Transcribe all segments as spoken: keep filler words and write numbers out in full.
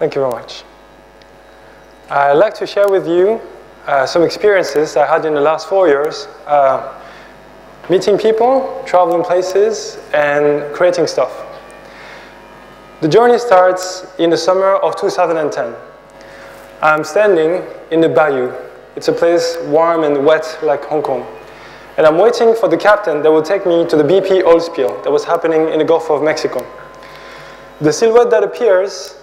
Thank you very much. I'd like to share with you uh, some experiences I had in the last four years, uh, meeting people, traveling places, and creating stuff. The journey starts in the summer of two thousand ten. I'm standing in the bayou. It's a place warm and wet like Hong Kong. And I'm waiting for the captain that will take me to the B P oil spill that was happening in the Gulf of Mexico. The silhouette that appears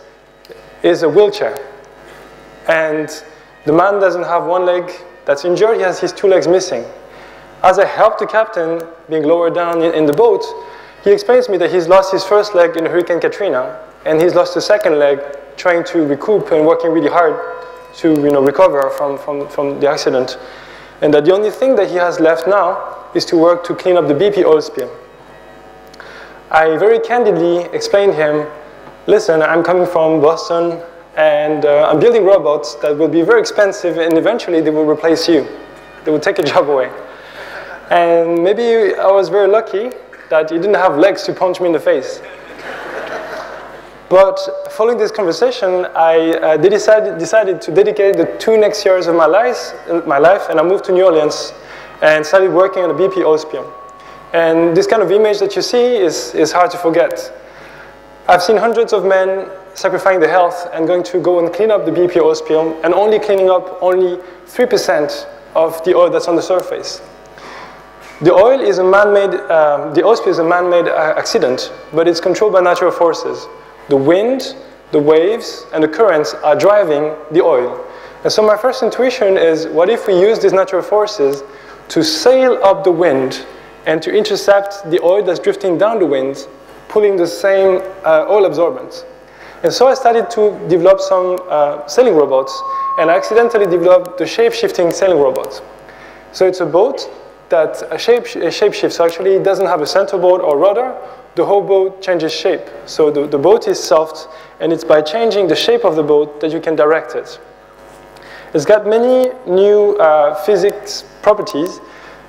is a wheelchair. And the man doesn't have one leg that's injured, he has his two legs missing. As I help the captain being lowered down in the boat, he explains to me that he's lost his first leg in Hurricane Katrina, and he's lost his second leg trying to recoup and working really hard to you know, recover from, from, from the accident. And that the only thing that he has left now is to work to clean up the B P oil spill. I very candidly explained to him, listen, I'm coming from Boston, and uh, I'm building robots that will be very expensive, and eventually they will replace you. They will take your job away. And maybe I was very lucky that he didn't have legs to punch me in the face. But following this conversation, I uh, decided, decided to dedicate the two next years of my life, my life, and I moved to New Orleans and started working on a B P oil spill. And this kind of image that you see is, is hard to forget. I've seen hundreds of men sacrificing their health and going to go and clean up the B P oil spill and only cleaning up only three percent of the oil that's on the surface. The oil is a man-made, uh, the oil spill is a man-made uh, accident, but it's controlled by natural forces. The wind, the waves, and the currents are driving the oil. And so my first intuition is, what if we use these natural forces to sail up the wind and to intercept the oil that's drifting down the wind, pulling the same uh, oil absorbent? And so I started to develop some uh, sailing robots, and I accidentally developed the shape-shifting sailing robot. So it's a boat that a shape, a shape shifts. So actually it doesn't have a centerboard or rudder. The whole boat changes shape. So the, the boat is soft, and it's by changing the shape of the boat that you can direct it. It's got many new uh, physics properties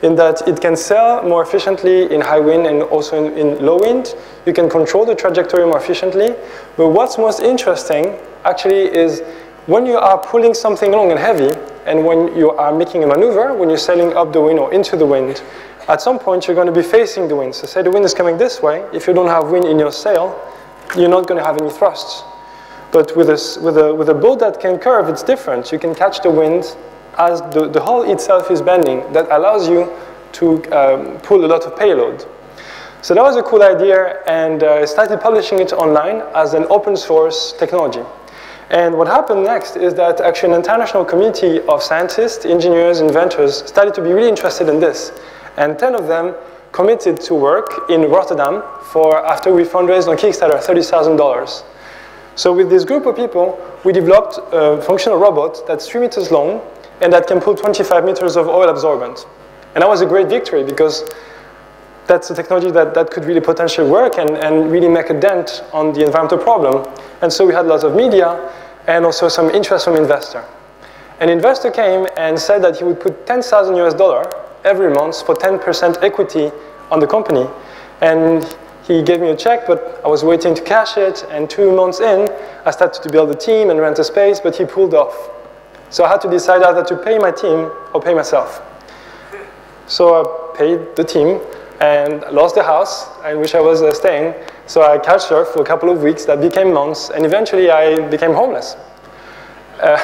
in that it can sail more efficiently in high wind and also in, in low wind. You can control the trajectory more efficiently. But what's most interesting actually is when you are pulling something long and heavy, and when you are making a maneuver, when you're sailing up the wind or into the wind, at some point, you're going to be facing the wind. So say the wind is coming this way. If you don't have wind in your sail, you're not going to have any thrust. But with a, with a, with a boat that can curve, it's different. You can catch the wind as the, the hull itself is bending. That allows you to um, pull a lot of payload. So that was a cool idea, and I uh, started publishing it online as an open source technology. And what happened next is that actually an international community of scientists, engineers, inventors started to be really interested in this. And ten of them committed to work in Rotterdam for after we fundraised on Kickstarter thirty thousand dollars. So with this group of people, we developed a functional robot that's three meters long and that can pull twenty-five meters of oil absorbent. And that was a great victory because that's a technology that, that could really potentially work and, and really make a dent on the environmental problem. And so we had lots of media and also some interest from investor. An investor came and said that he would put ten thousand US dollars every month for ten percent equity on the company. And he gave me a check, but I was waiting to cash it. And two months in, I started to build a team and rent a space, but he pulled off. So I had to decide either to pay my team or pay myself. So I paid the team and lost the house in which I was uh, staying. So I couch surfed for a couple of weeks. That became months. And eventually, I became homeless. Uh,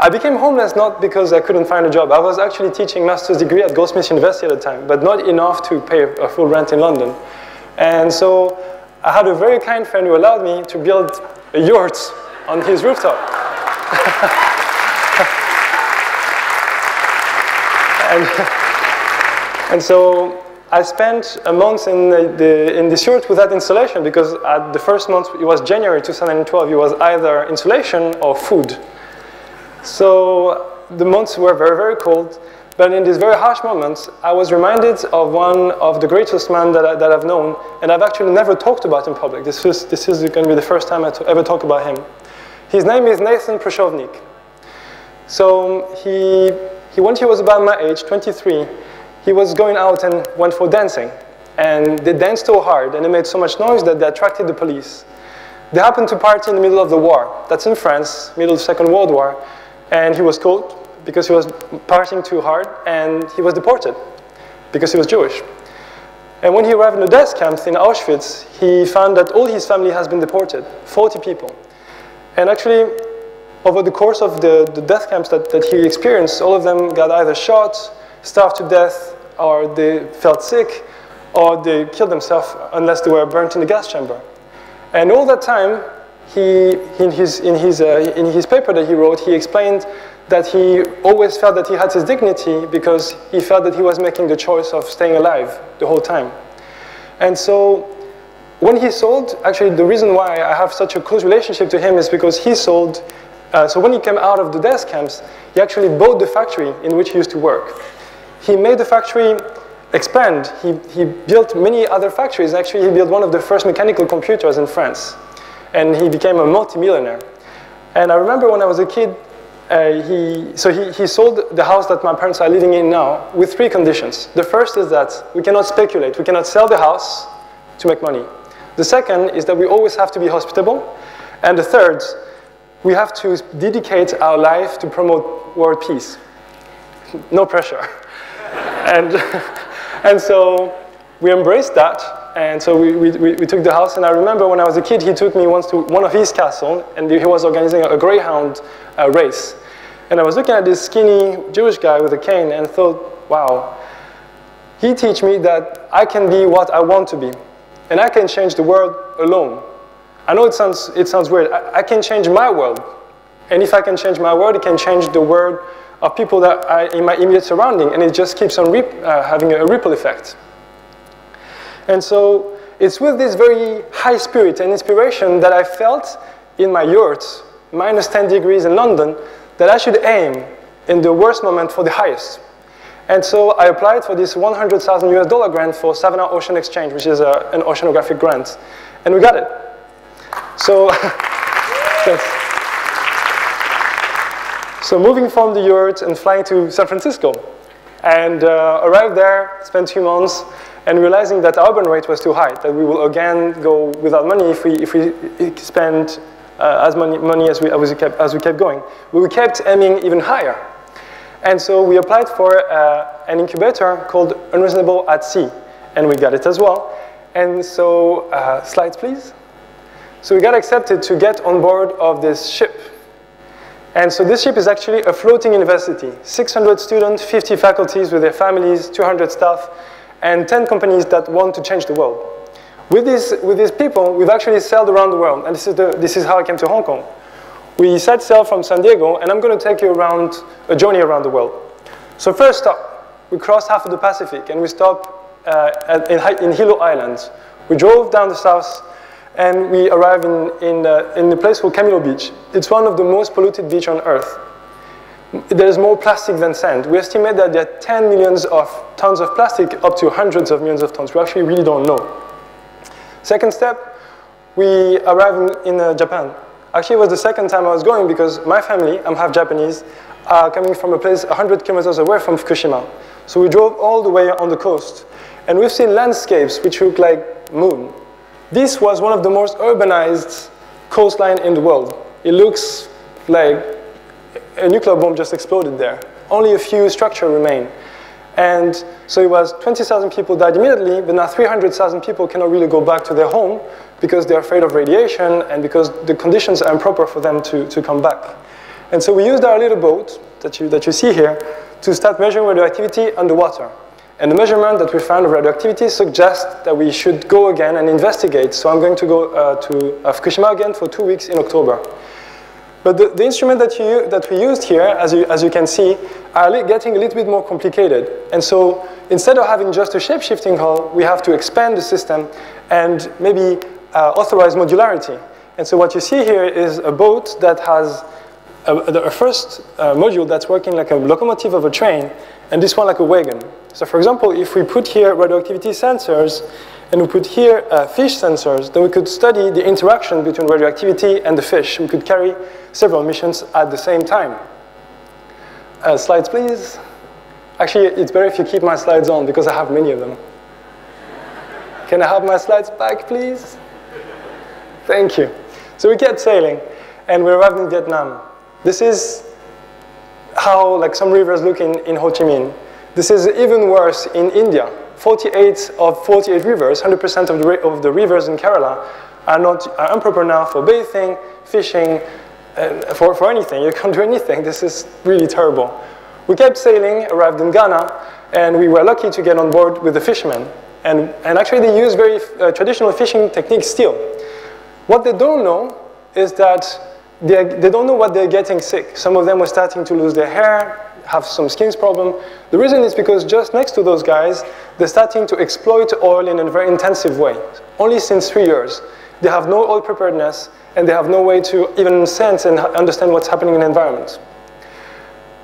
I became homeless not because I couldn't find a job. I was actually teaching master's degree at Goldsmiths University at the time, but not enough to pay a full rent in London. And so I had a very kind friend who allowed me to build a yurt on his rooftop. and, and so I spent a month in the, the, in this yurt without insulation, because at the first month, it was January two thousand twelve, it was either insulation or food. So the months were very, very cold. But in these very harsh moments, I was reminded of one of the greatest men that, I, that I've known, and I've actually never talked about in public. This is, this is going to be the first time I ever talk about him. His name is Nathan Prushovnik. So he, he, when he was about my age, twenty-three, he was going out and went for dancing. And they danced so hard, and they made so much noise that they attracted the police. They happened to party in the middle of the war. That's in France, middle of the Second World War. And he was caught because he was partying too hard, and he was deported because he was Jewish. And when he arrived in the death camps in Auschwitz, he found that all his family has been deported, forty people. And actually, over the course of the, the death camps that, that he experienced, all of them got either shot, starved to death, or they felt sick, or they killed themselves unless they were burnt in the gas chamber. And all that time, he, in, his, in, his, uh, in his paper that he wrote, he explained that he always felt that he had his dignity because he felt that he was making the choice of staying alive the whole time. And so when he sold, actually the reason why I have such a close relationship to him is because he sold, uh, so when he came out of the death camps, he actually bought the factory in which he used to work. He made the factory expand. He, he built many other factories. Actually, he built one of the first mechanical computers in France. And he became a multimillionaire. And I remember when I was a kid, uh, he, so he, he sold the house that my parents are living in now with three conditions. The first is that we cannot speculate. We cannot sell the house to make money. The second is that we always have to be hospitable. And the third, we have to dedicate our life to promote world peace. No pressure. and, and so we embraced that. And so we, we, we took the house, and I remember when I was a kid, he took me once to one of his castles, and he was organizing a greyhound uh, race. And I was looking at this skinny Jewish guy with a cane and thought, wow, he teach me that I can be what I want to be, and I can change the world alone. I know it sounds, it sounds weird. I, I can change my world, and if I can change my world, it can change the world of people that I, in my immediate surrounding, and it just keeps on rip, uh, having a ripple effect. And so it's with this very high spirit and inspiration that I felt in my yurt, minus ten degrees in London, that I should aim in the worst moment for the highest. And so I applied for this one hundred thousand U S dollar grant for Savannah Ocean Exchange, which is a, an oceanographic grant. And we got it. So, yes. So moving from the yurt and flying to San Francisco. And uh, arrived there, spent two months. And realizing that our burn rate was too high, that we will again go without money if we, if we spend uh, as money, money as, we, as, we kept, as we kept going. We kept aiming even higher. And so we applied for uh, an incubator called Unreasonable at Sea, and we got it as well. And so, uh, slides please. So we got accepted to get on board of this ship. And so this ship is actually a floating university, six hundred students, fifty faculties with their families, two hundred staff, and ten companies that want to change the world. With, this, with these people, we've actually sailed around the world, and this is, the, this is how I came to Hong Kong. We set sail from San Diego, and I'm gonna take you around a journey around the world. So first stop, we crossed half of the Pacific, and we stopped uh, at, in, in Hilo Islands. We drove down the south, and we arrived in, in, uh, in a place called Kamilo Beach. It's one of the most polluted beaches on Earth. There's more plastic than sand. We estimate that there are ten millions of tons of plastic, up to hundreds of millions of tons. We actually really don't know. Second step, we arrived in, in uh, Japan. Actually, it was the second time I was going because my family, I'm half Japanese, are coming from a place one hundred kilometers away from Fukushima. So we drove all the way on the coast. And we've seen landscapes which look like moon. This was one of the most urbanized coastline in the world. It looks like a nuclear bomb just exploded there. Only a few structures remain. And so it was twenty thousand people died immediately, but now three hundred thousand people cannot really go back to their home because they're afraid of radiation and because the conditions are improper for them to, to come back. And so we used our little boat that you, that you see here to start measuring radioactivity underwater. And the measurement that we found of radioactivity suggests that we should go again and investigate. So I'm going to go uh, to uh, Fukushima again for two weeks in October. But the, the instrument that, you, that we used here, as you, as you can see, are getting a little bit more complicated. And so instead of having just a shape-shifting hull, we have to expand the system and maybe uh, authorize modularity. And so what you see here is a boat that has a, a first uh, module that's working like a locomotive of a train, and this one like a wagon. So for example, if we put here radioactivity sensors, and we put here uh, fish sensors, then we could study the interaction between radioactivity and the fish. We could carry several missions at the same time. Uh, slides, please. Actually, it's better if you keep my slides on, because I have many of them. Can I have my slides back, please? Thank you. So we kept sailing, and we arrived in Vietnam. This is how like some rivers look in, in Ho Chi Minh. This is even worse in India. forty-eight of forty-eight rivers, one hundred percent of the, of the rivers in Kerala are, not, are improper now for bathing, fishing, uh, for, for anything. You can't do anything. This is really terrible. We kept sailing, arrived in Ghana, and we were lucky to get on board with the fishermen. And, and actually they use very uh, traditional fishing techniques still. What they don't know is that they, they don't know what they're getting sick. Some of them were starting to lose their hair, have some skin problem. The reason is because just next to those guys, they're starting to exploit oil in a very intensive way. Only since three years. They have no oil preparedness, and they have no way to even sense and understand what's happening in the environment.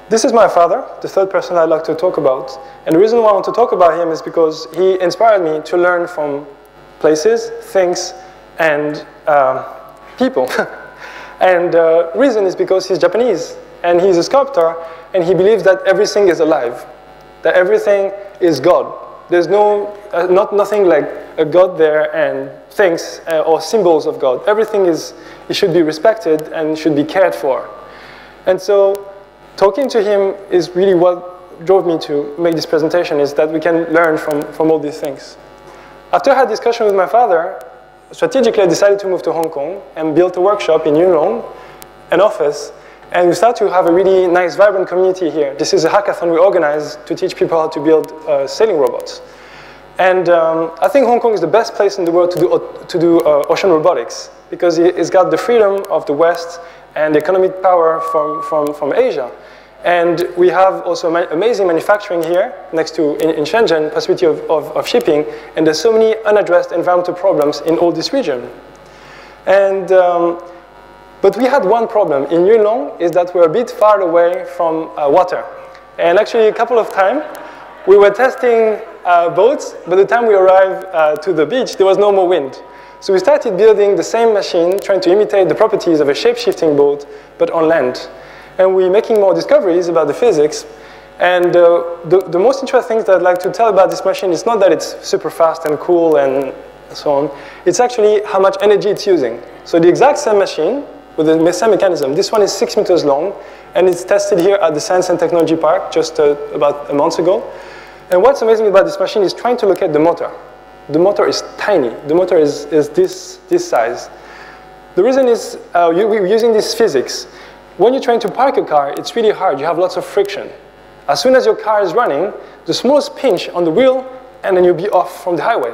This is my father, the third person I'd like to talk about. And the reason why I want to talk about him is because he inspired me to learn from places, things, and uh, people. And the uh, reason is because he's Japanese, and he's a sculptor, and he believes that everything is alive, that everything is God. There's no, uh, not nothing like a God there and things uh, or symbols of God. Everything is, it should be respected and should be cared for. And so talking to him is really what drove me to make this presentation, is that we can learn from, from all these things. After I had a discussion with my father, strategically I decided to move to Hong Kong and built a workshop in Yuen Long, an office, and we start to have a really nice, vibrant community here. This is a hackathon we organized to teach people how to build uh, sailing robots. And um, I think Hong Kong is the best place in the world to do, to do uh, ocean robotics, because it's got the freedom of the West and the economic power from, from, from Asia. And we have also ma amazing manufacturing here, next to, in, in Shenzhen, possibility of, of, of shipping, and there's so many unaddressed environmental problems in all this region. And, um, But we had one problem in Yuen Long, is that we're a bit far away from uh, water. And actually a couple of times, we were testing uh, boats. By the time we arrived uh, to the beach, there was no more wind. So we started building the same machine, trying to imitate the properties of a shape-shifting boat, but on land. And we're making more discoveries about the physics. And uh, the, the most interesting thing that I'd like to tell about this machine is not that it's super fast and cool and so on. It's actually how much energy it's using. So the exact same machine, with the same mechanism. This one is six meters long, and it's tested here at the Science and Technology Park just uh, about a month ago. And what's amazing about this machine is trying to locate the motor. The motor is tiny. The motor is, is this, this size. The reason is uh, you, we're using this physics. When you're trying to park a car, it's really hard. You have lots of friction. As soon as your car is running, the smallest pinch on the wheel, and then you'll be off from the highway.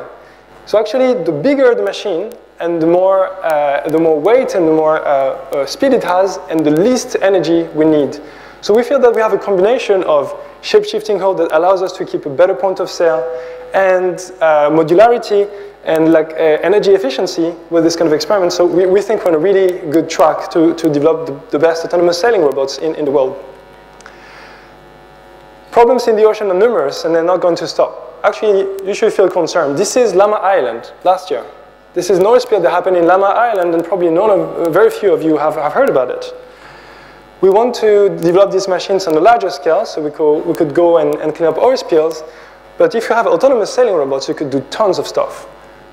So actually, the bigger the machine, and the more, uh, the more weight and the more uh, uh, speed it has, and the least energy we need. So we feel that we have a combination of shape-shifting hull that allows us to keep a better point of sail, and uh, modularity, and like uh, energy efficiency with this kind of experiment. So we, we think we're on a really good track to, to develop the, the best autonomous sailing robots in, in the world. Problems in the ocean are numerous, and they're not going to stop. Actually, you should feel concerned. This is Lamma Island last year. This is noise spill that happened in Lamma Island, and probably none of, very few of you have, have heard about it. We want to develop these machines on a larger scale, so we, co we could go and, and clean up oil spills. But if you have autonomous sailing robots, you could do tons of stuff.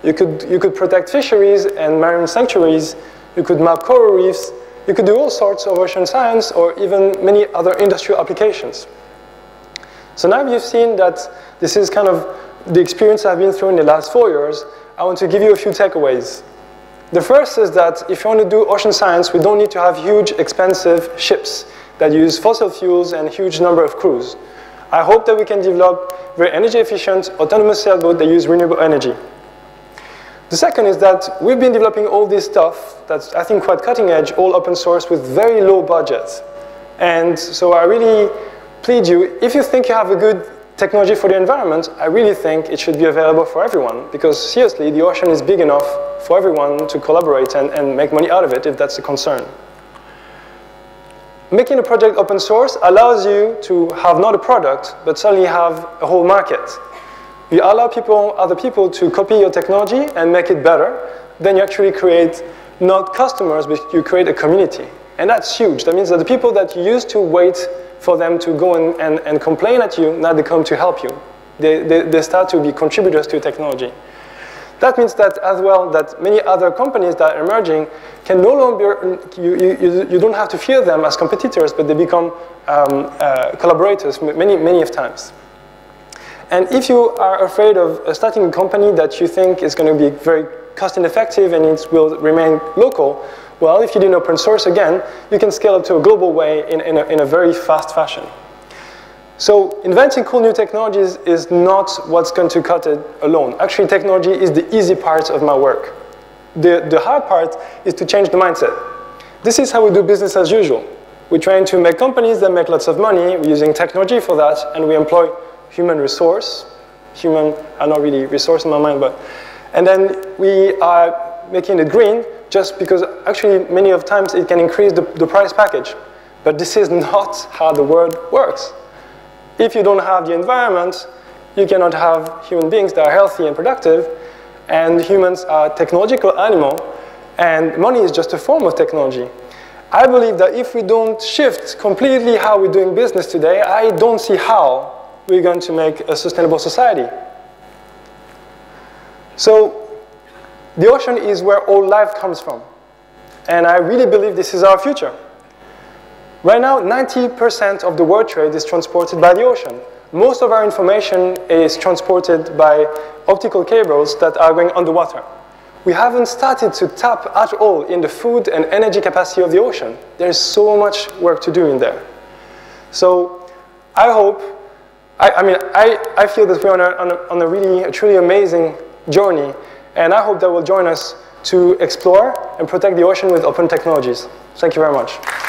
You could, you could protect fisheries and marine sanctuaries. You could map coral reefs. You could do all sorts of ocean science, or even many other industrial applications. So now you've seen that this is kind of the experience I've been through in the last four years. I want to give you a few takeaways. The first is that if you want to do ocean science, we don't need to have huge, expensive ships that use fossil fuels and huge number of crews. I hope that we can develop very energy efficient, autonomous sailboats that use renewable energy. The second is that we've been developing all this stuff that's, I think, quite cutting edge, all open source with very low budgets. And so I really plead you, if you think you have a good technology for the environment, I really think it should be available for everyone, because seriously, the ocean is big enough for everyone to collaborate and, and make money out of it, if that's a concern. Making a project open source allows you to have not a product, but suddenly have a whole market. You allow people, other people to copy your technology and make it better, then you actually create not customers, but you create a community. And that's huge. That means that the people that you used to wait for them to go and, and, and complain at you, now they come to help you. They, they, they start to be contributors to your technology. That means that as well that many other companies that are emerging can no longer, you, you, you don't have to fear them as competitors, but they become um, uh, collaborators many, many of times. And if you are afraid of starting a company that you think is going to be very cost ineffective and it will remain local, well, if you do open source again, you can scale up to a global way in, in, a, in a very fast fashion. So inventing cool new technologies is not what's going to cut it alone. Actually, technology is the easy part of my work. The, the hard part is to change the mindset. This is how we do business as usual. We're trying to make companies that make lots of money. We're using technology for that, and we employ human resource. Human are not really resource in my mind, but. And then we are making it green just because actually many of times it can increase the, the price package. But this is not how the world works. If you don't have the environment, you cannot have human beings that are healthy and productive, and humans are a technological animal, and money is just a form of technology. I believe that if we don't shift completely how we're doing business today, I don't see how we're going to make a sustainable society. So the ocean is where all life comes from. And I really believe this is our future. Right now, ninety percent of the world trade is transported by the ocean. Most of our information is transported by optical cables that are going underwater. We haven't started to tap at all in the food and energy capacity of the ocean. There is so much work to do in there. So I hope, I, I mean, I, I feel that we're on a, on a, on a really, a truly amazing journey, and I hope that will join us to explore and protect the ocean with open technologies. Thank you very much.